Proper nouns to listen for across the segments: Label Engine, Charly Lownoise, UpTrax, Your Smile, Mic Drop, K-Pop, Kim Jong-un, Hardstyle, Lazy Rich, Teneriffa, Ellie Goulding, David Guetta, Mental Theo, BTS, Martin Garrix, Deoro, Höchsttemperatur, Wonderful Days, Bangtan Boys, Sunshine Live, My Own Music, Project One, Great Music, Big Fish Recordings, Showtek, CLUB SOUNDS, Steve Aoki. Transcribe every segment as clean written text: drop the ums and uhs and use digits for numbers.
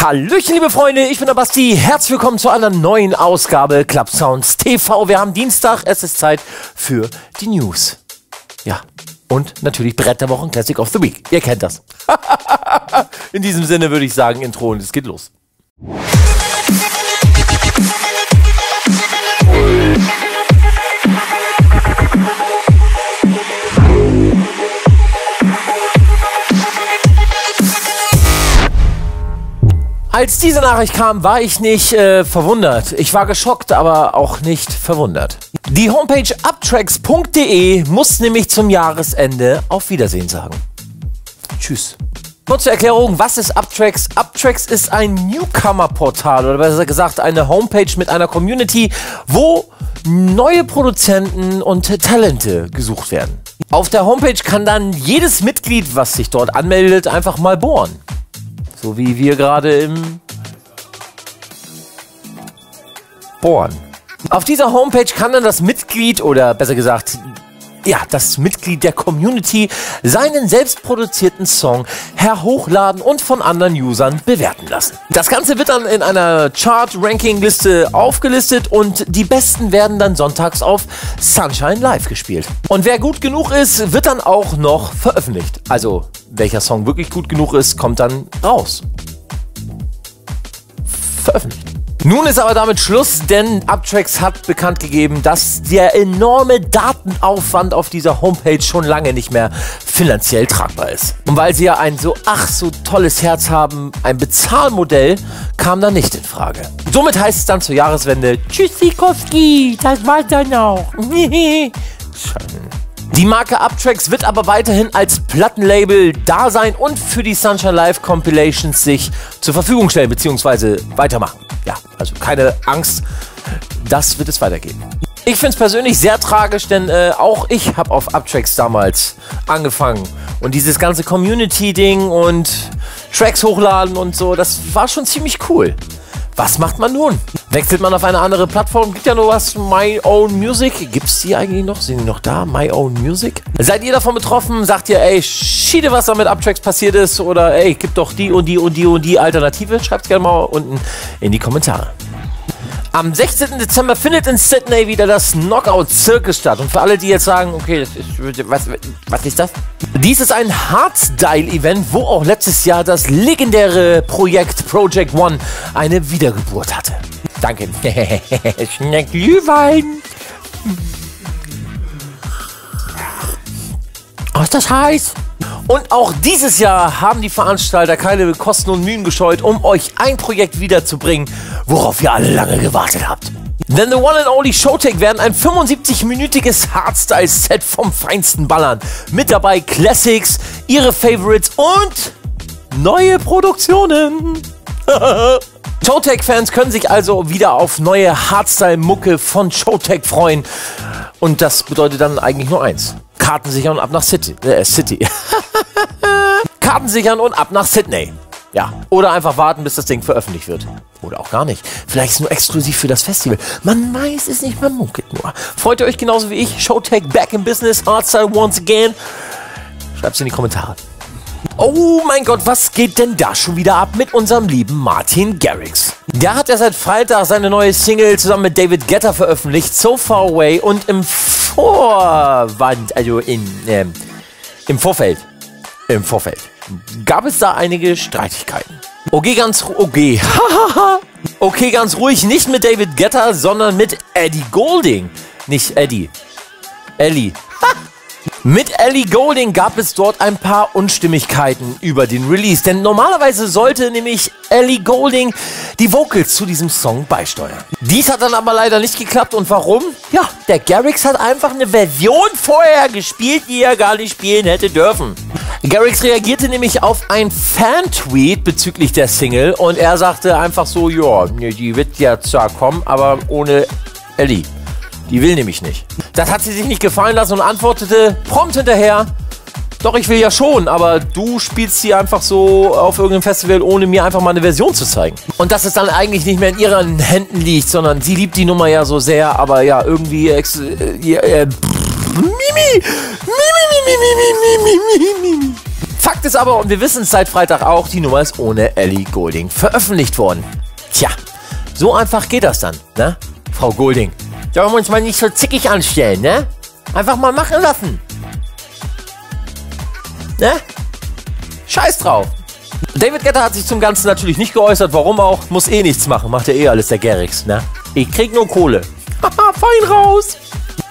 Hallöchen, liebe Freunde, ich bin der Basti. Herzlich willkommen zu einer neuen Ausgabe CLUB SOUNDS TV. Wir haben Dienstag, es ist Zeit für die News. Ja, und natürlich Brett der Woche, Classic of the Week. Ihr kennt das. In diesem Sinne würde ich sagen, Intro und es geht los. Als diese Nachricht kam, war ich nicht verwundert. Ich war geschockt, aber auch nicht verwundert. Die Homepage uptrax.de muss nämlich zum Jahresende auf Wiedersehen sagen. Tschüss. Nur zur Erklärung, was ist UpTrax? UpTrax ist ein Newcomer-Portal oder besser gesagt eine Homepage mit einer Community, wo neue Produzenten und Talente gesucht werden. Auf der Homepage kann dann jedes Mitglied, was sich dort anmeldet, einfach mal bohren. So wie wir gerade im Bohren. Auf dieser Homepage kann dann das Mitglied oder besser gesagt, ja, das Mitglied der Community seinen selbstproduzierten Song herhochladen und von anderen Usern bewerten lassen. Das Ganze wird dann in einer Chart-Ranking-Liste aufgelistet und die Besten werden dann sonntags auf Sunshine Live gespielt. Und wer gut genug ist, wird dann auch noch veröffentlicht. Also, welcher Song wirklich gut genug ist, kommt dann raus. Veröffentlicht. Nun ist aber damit Schluss, denn UpTrax hat bekannt gegeben, dass der enorme Datenaufwand auf dieser Homepage schon lange nicht mehr finanziell tragbar ist. Und weil sie ja ein so ach so tolles Herz haben, ein Bezahlmodell kam da nicht in Frage. Somit heißt es dann zur Jahreswende, Tschüssikowski, das war's dann auch. Die Marke UpTrax wird aber weiterhin als Plattenlabel da sein und für die Sunshine Live Compilations sich zur Verfügung stellen bzw. weitermachen. Ja, also keine Angst, das wird es weitergeben. Ich finde es persönlich sehr tragisch, denn auch ich habe auf UpTrax damals angefangen. Und dieses ganze Community-Ding und Tracks hochladen und so, das war schon ziemlich cool. Was macht man nun? Wechselt man auf eine andere Plattform? Gibt ja nur was, My Own Music. Gibt's die eigentlich noch? Sind die noch da? My Own Music? Seid ihr davon betroffen? Sagt ihr, ey, schiede, was da mit UpTrax passiert ist? Oder ey, gibt doch die und die und die und die Alternative? Schreibt's gerne mal unten in die Kommentare. Am 16. Dezember findet in Sydney wieder das Knockout Circus statt. Und für alle, die jetzt sagen, okay, das ist, was ist das? Dies ist ein Hardstyle-Event, wo auch letztes Jahr das legendäre Project One eine Wiedergeburt hatte. Danke. Schmeckt Glühwein. Oh, ist das heiß? Und auch dieses Jahr haben die Veranstalter keine Kosten und Mühen gescheut, um euch ein Projekt wiederzubringen, worauf ihr alle lange gewartet habt. Denn The One and Only Showtek werden ein 75-minütiges Hardstyle-Set vom Feinsten ballern. Mit dabei Classics, ihre Favorites und neue Produktionen. Showtek-Fans können sich also wieder auf neue Hardstyle-Mucke von Showtek freuen. Und das bedeutet dann eigentlich nur eins. Karten sichern und ab nach City. Karten sichern und ab nach Sydney. Ja, oder einfach warten, bis das Ding veröffentlicht wird. Oder auch gar nicht. Vielleicht ist es nur exklusiv für das Festival. Man weiß es nicht, man munkelt nur. Freut ihr euch genauso wie ich? Showtek back in business, Hardstyle once again. Schreibt's in die Kommentare. Oh mein Gott, was geht denn da schon wieder ab mit unserem lieben Martin Garrix? Der hat ja seit Freitag seine neue Single zusammen mit David Guetta veröffentlicht, So Far Away, und im Vorfeld gab es da einige Streitigkeiten. Okay, ganz ruhig, nicht mit David Guetta, sondern mit Ellie Goulding. Nicht Eddie. Ellie. Mit Ellie Goulding gab es dort ein paar Unstimmigkeiten über den Release, denn normalerweise sollte nämlich Ellie Goulding die Vocals zu diesem Song beisteuern. Dies hat dann aber leider nicht geklappt und warum? Ja, der Garrix hat einfach eine Version vorher gespielt, die er gar nicht spielen hätte dürfen. Garrix reagierte nämlich auf ein Fan-Tweet bezüglich der Single und er sagte einfach so, ja, die wird ja zwar kommen, aber ohne Ellie. Die will nämlich nicht. Das hat sie sich nicht gefallen lassen und antwortete prompt hinterher, doch ich will ja schon, aber du spielst sie einfach so auf irgendeinem Festival, ohne mir einfach mal eine Version zu zeigen. Und dass es dann eigentlich nicht mehr in ihren Händen liegt, sondern sie liebt die Nummer ja so sehr, aber ja, irgendwie... Mimi! Fakt ist aber, und wir wissen es seit Freitag auch, die Nummer ist ohne Ellie Goulding veröffentlicht worden. Tja, so einfach geht das dann, ne? Frau Goulding, da wollen wir uns mal nicht so zickig anstellen, ne? Einfach mal machen lassen. Ne? Scheiß drauf. David Guetta hat sich zum Ganzen natürlich nicht geäußert, warum auch. Muss eh nichts machen, macht ja eh alles der Garrix, ne? Ich krieg nur Kohle. Haha, fein raus.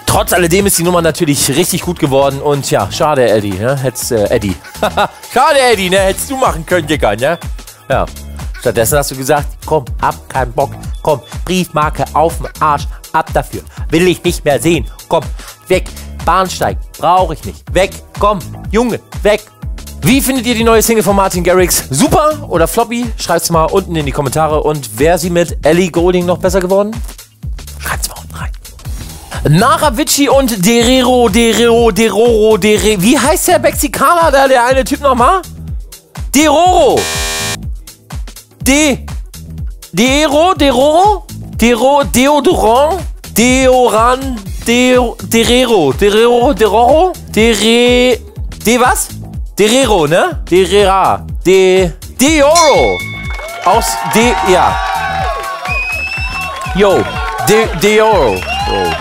Trotz alledem ist die Nummer natürlich richtig gut geworden und ja, schade Eddie, ne? Hättest, Eddie. Schade Eddie, ne? Hättest du machen können, Digga, ne? Ja. Stattdessen hast du gesagt, komm, hab keinen Bock, komm, Briefmarke auf den Arsch, ab dafür. Will ich nicht mehr sehen, komm, weg, Bahnsteig, brauche ich nicht, weg, komm, Junge, weg. Wie findet ihr die neue Single von Martin Garrix? Super oder floppy? Schreibt's mal unten in die Kommentare. Und wäre sie mit Ellie Goulding noch besser geworden? Schreibt's mal unten rein. Naravici und Derero. Wie heißt der Mexikaner da, der eine Typ nochmal? Deoro. Aus De... Ja. Yo. Deoro. Oh.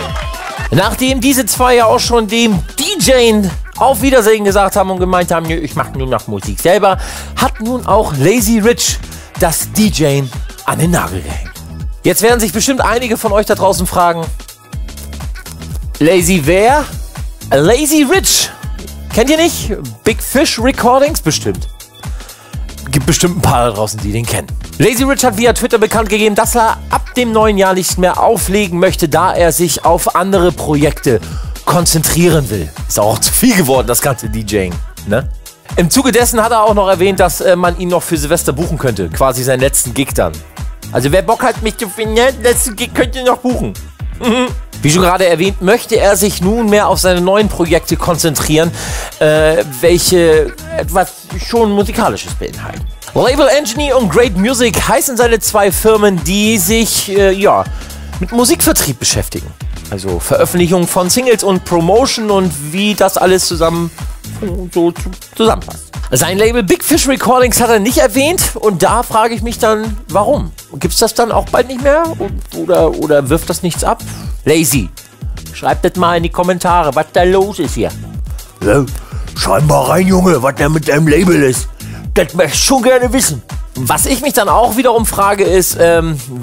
Nachdem diese zwei ja auch schon dem DJen auf Wiedersehen gesagt haben und gemeint haben, ich mache nur noch Musik selber, hat nun auch Lazy Rich das DJen an den Nagel gehängt. Jetzt werden sich bestimmt einige von euch da draußen fragen, Lazy wer? Lazy Rich. Kennt ihr nicht? Big Fish Recordings? Bestimmt. Gibt bestimmt ein paar da draußen, die den kennen. Lazy Rich hat via Twitter bekannt gegeben, dass er ab dem neuen Jahr nicht mehr auflegen möchte, da er sich auf andere Projekte konzentrieren will. Ist auch zu viel geworden, das ganze DJing, ne? Im Zuge dessen hat er auch noch erwähnt, dass man ihn noch für Silvester buchen könnte. Quasi seinen letzten Gig dann. Also wer Bock hat, mich zu finden, letzten Gig könnt ihr noch buchen. Mhm. Wie schon gerade erwähnt, möchte er sich nunmehr auf seine neuen Projekte konzentrieren, welche etwas schon Musikalisches beinhalten. Label Engine und Great Music heißen seine zwei Firmen, die sich ja, mit Musikvertrieb beschäftigen. Also Veröffentlichung von Singles und Promotion und wie das alles zusammen so zusammenpasst. Sein Label Big Fish Recordings hat er nicht erwähnt und da frage ich mich dann, warum? Gibt's das dann auch bald nicht mehr? Oder wirft das nichts ab? Lazy, schreibt das mal in die Kommentare, was da los ist hier. Ja, schreib mal rein, Junge, was da mit deinem Label ist. Das möchte ich schon gerne wissen. Was ich mich dann auch wiederum frage ist,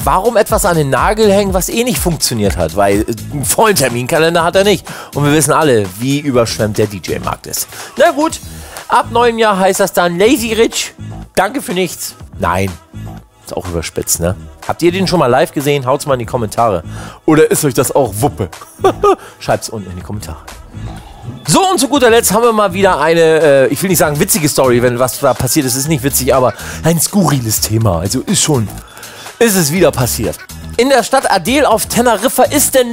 warum etwas an den Nagel hängen, was eh nicht funktioniert hat. Weil einen vollen Terminkalender hat er nicht. Und wir wissen alle, wie überschwemmt der DJ-Markt ist. Na gut, ab neuem Jahr heißt das dann Lazy Rich. Danke für nichts. Nein. Ist auch überspitzt, ne? Habt ihr den schon mal live gesehen? Haut's mal in die Kommentare. Oder ist euch das auch Wuppe? Schreibt's unten in die Kommentare. So, und zu guter Letzt haben wir mal wieder eine, ich will nicht sagen witzige Story, wenn was da passiert ist, ist nicht witzig, aber ein skurriles Thema. Also ist es wieder passiert. In der Stadt Adel auf Teneriffa ist denn...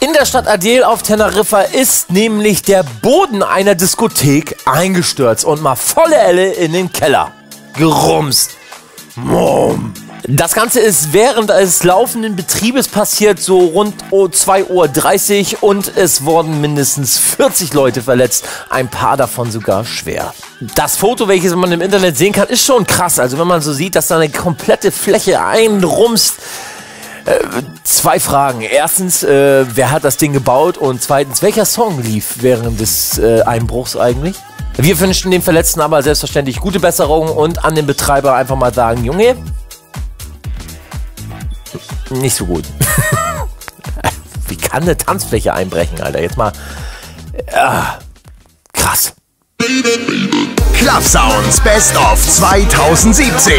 In der Stadt Adel auf Teneriffa ist nämlich der Boden einer Diskothek eingestürzt und mal volle Elle in den Keller. Gerumst. Mumm. Das Ganze ist während des laufenden Betriebes passiert, so rund 2:30 Uhr und es wurden mindestens 40 Leute verletzt, ein paar davon sogar schwer. Das Foto, welches man im Internet sehen kann, ist schon krass. Also wenn man so sieht, dass da eine komplette Fläche einrumst. Zwei Fragen. Erstens, wer hat das Ding gebaut? Und zweitens, welcher Song lief während des Einbruchs eigentlich? Wir wünschen den Verletzten aber selbstverständlich gute Besserung und an den Betreiber einfach mal sagen, Junge, nicht so gut. Wie kann eine Tanzfläche einbrechen, Alter? Jetzt mal... krass. CLUB SOUNDS Best of 2017.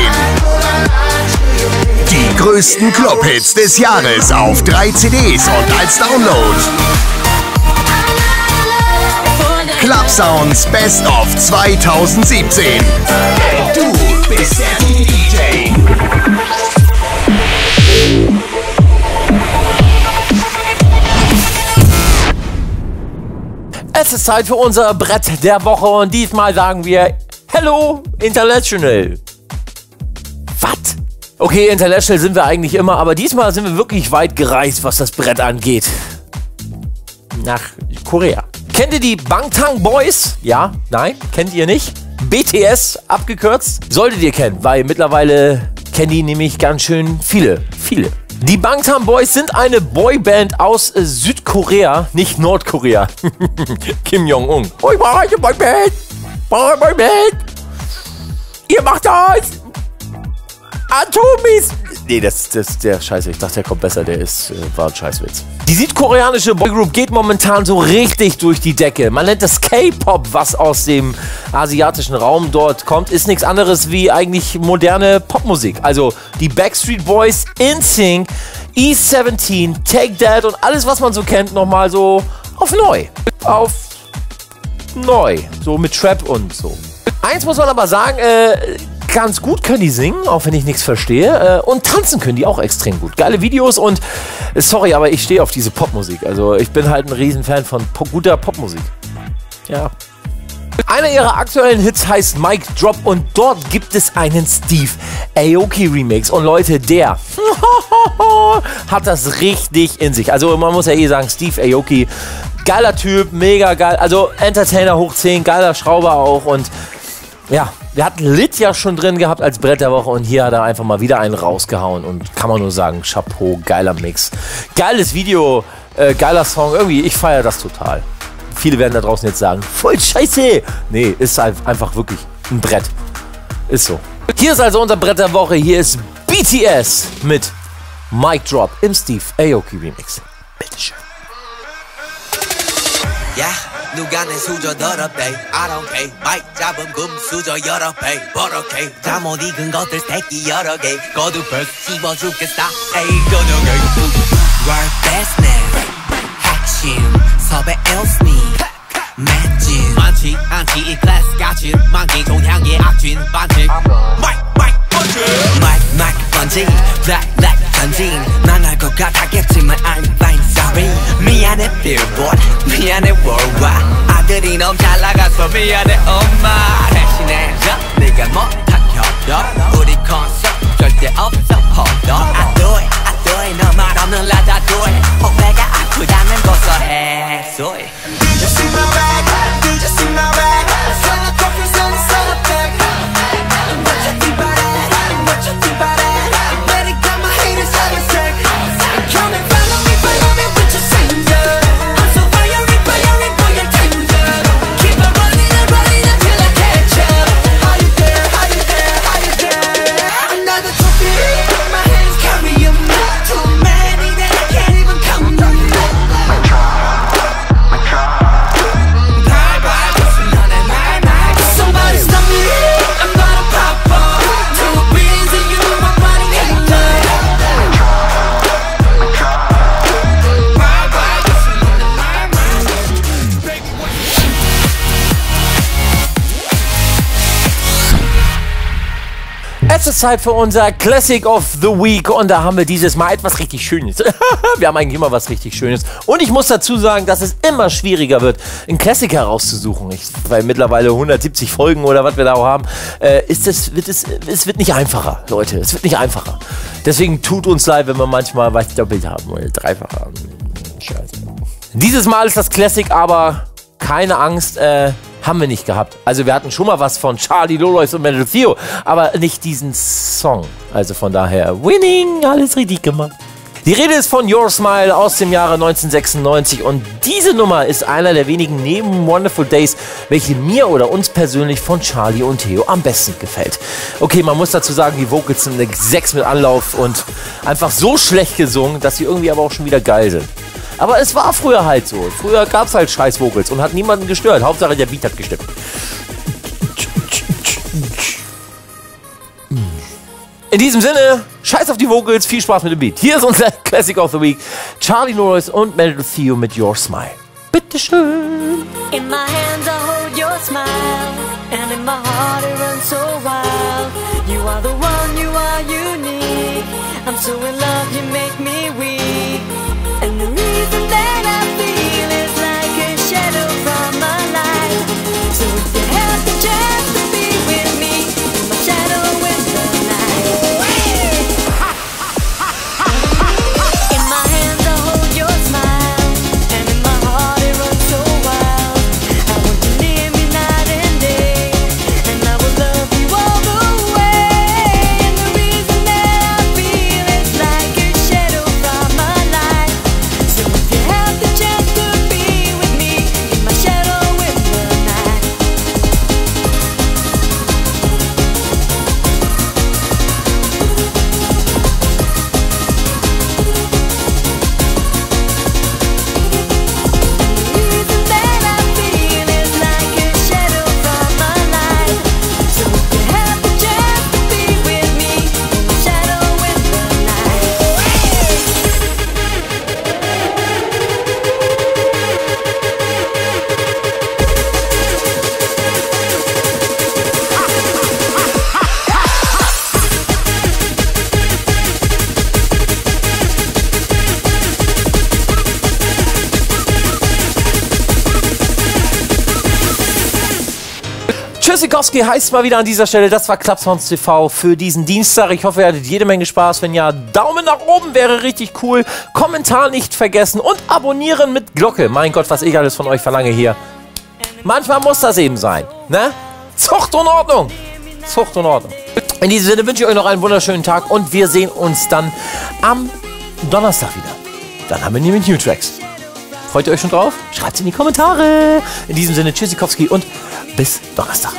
Die größten Club-Hits des Jahres auf 3 CDs und als Download. CLUB SOUNDS Best of 2017. Du bist der DJ. Es ist Zeit für unser Brett der Woche und diesmal sagen wir Hello International. Was? Okay, international sind wir eigentlich immer, aber diesmal sind wir wirklich weit gereist, was das Brett angeht. nach Korea. Kennt ihr die Bangtan Boys? Ja? Nein? Kennt ihr nicht? BTS abgekürzt? Solltet ihr kennen, weil mittlerweile kennen die nämlich ganz schön viele. Die Bangtan Boys sind eine Boyband aus Südkorea, nicht Nordkorea. Kim Jong-un. Oh, ich mache eine Boyband. Ihr macht das. Atomis. Nee, das ist der Scheiße. Ich dachte, der kommt besser. Der ist, war ein Scheißwitz. Die südkoreanische Boygroup geht momentan so richtig durch die Decke. Man nennt das K-Pop, was aus dem asiatischen Raum dort kommt, ist nichts anderes wie eigentlich moderne Popmusik. Also die Backstreet Boys, NSYNC, E17, Take That und alles, was man so kennt, nochmal so auf neu. So mit Trap und so. Eins muss man aber sagen, ganz gut können die singen, auch wenn ich nichts verstehe. Und tanzen können die auch extrem gut. Geile Videos und, sorry, aber ich stehe auf diese Popmusik. Also ich bin halt ein Riesenfan von guter Popmusik. Ja. Einer ihrer aktuellen Hits heißt Mic Drop und dort gibt es einen Steve Aoki Remix. Und Leute, der hat das richtig in sich. Also man muss ja eh sagen, Steve Aoki, geiler Typ, mega geil. Also Entertainer hoch 10, geiler Schrauber auch und ja. Wir hatten Lit ja schon drin gehabt als Brett der Woche und hier hat er einfach mal wieder einen rausgehauen und kann man nur sagen, Chapeau, geiler Mix. Geiles Video, geiler Song, irgendwie, ich feiere das total. Viele werden da draußen jetzt sagen, voll scheiße. Nee, ist einfach wirklich ein Brett. Ist so. Hier ist also unser Brett der Woche, hier ist BTS mit Mic Drop im Steve Aoki Remix. Bitteschön. Ja. 누가 내 수저 더럽대 I don't pay 마이크 잡은 금 수저 여러 배 버럭해 잠옷 익은 것들 새끼 여러 개 거두벌 씹어 죽겠어 에이 근육을 World best man 핵심 섭외 else me 맷진 많지 않지 이 클래스 같이 만기 종향의 악진 반칙 마이크 마이크 번지 마이크 마이크 번지 black black 전진 난 알 것 같았겠지만 I'm fine sorry 미안해 billboard 미안해 worldwide 아들이 너무 잘 나가서 미안해 엄마 대신해줘 네가 못하게 협력 우리 콘서트 절대 없어 허덕 I do it I do it 너 말 없는 라다 do it 어깨가 아프다면 고소해 so it You see my rag Did you see my rag Sell the coffee sell the sell the bag What you think about it What you think about it Es ist Zeit für unser Classic of the Week und da haben wir dieses Mal etwas richtig Schönes. Wir haben eigentlich immer was richtig Schönes und ich muss dazu sagen, dass es immer schwieriger wird, einen Classic herauszusuchen. Weil mittlerweile 170 Folgen oder was wir da auch haben, es wird nicht einfacher, Leute. Es wird nicht einfacher. Deswegen tut uns leid, wenn wir manchmal was doppelt haben oder dreifach haben. Scheiße. Dieses Mal ist das Classic, aber keine Angst, haben wir nicht gehabt. Also wir hatten schon mal was von Charly Lownoise und Mental Theo, aber nicht diesen Song. Also von daher, winning, alles richtig gemacht. Die Rede ist von Your Smile aus dem Jahre 1996 und diese Nummer ist einer der wenigen neben Wonderful Days, welche mir oder uns persönlich von Charly und Theo am besten gefällt. Okay, man muss dazu sagen, die Vocals sind eine 6 mit Anlauf und einfach so schlecht gesungen, dass sie irgendwie aber auch schon wieder geil sind. Aber es war früher halt so. Früher gab es halt scheiß Vocals und hat niemanden gestört. Hauptsache der Beat hat gestimmt. In diesem Sinne, scheiß auf die Vocals, viel Spaß mit dem Beat. Hier ist unser Classic of the Week. Charly Lownoise und Mental Theo mit Your Smile. Bitteschön. In my hands I hold your smile and in my heart it runs so wild. You are the one, you are unique. I'm so in love, you make me weak. And the reason that I feel is like a shadow from my life. So if you have the chance to be with me, in my shadow in the night. In my hands I hold your smile, and in my heart Tschüssikowski heißt mal wieder an dieser Stelle. Das war CLUB SOUNDS TV für diesen Dienstag. Ich hoffe, ihr hattet jede Menge Spaß. Wenn ja, Daumen nach oben wäre richtig cool. Kommentar nicht vergessen und abonnieren mit Glocke. Mein Gott, was ich alles von euch verlange hier. Manchmal muss das eben sein, ne? Zucht und Ordnung. Zucht und Ordnung. In diesem Sinne wünsche ich euch noch einen wunderschönen Tag und wir sehen uns dann am Donnerstag wieder. Dann haben wir nämlich UpTrax. Freut ihr euch schon drauf? Schreibt es in die Kommentare. In diesem Sinne, Tschüssikowski und bis Donnerstag.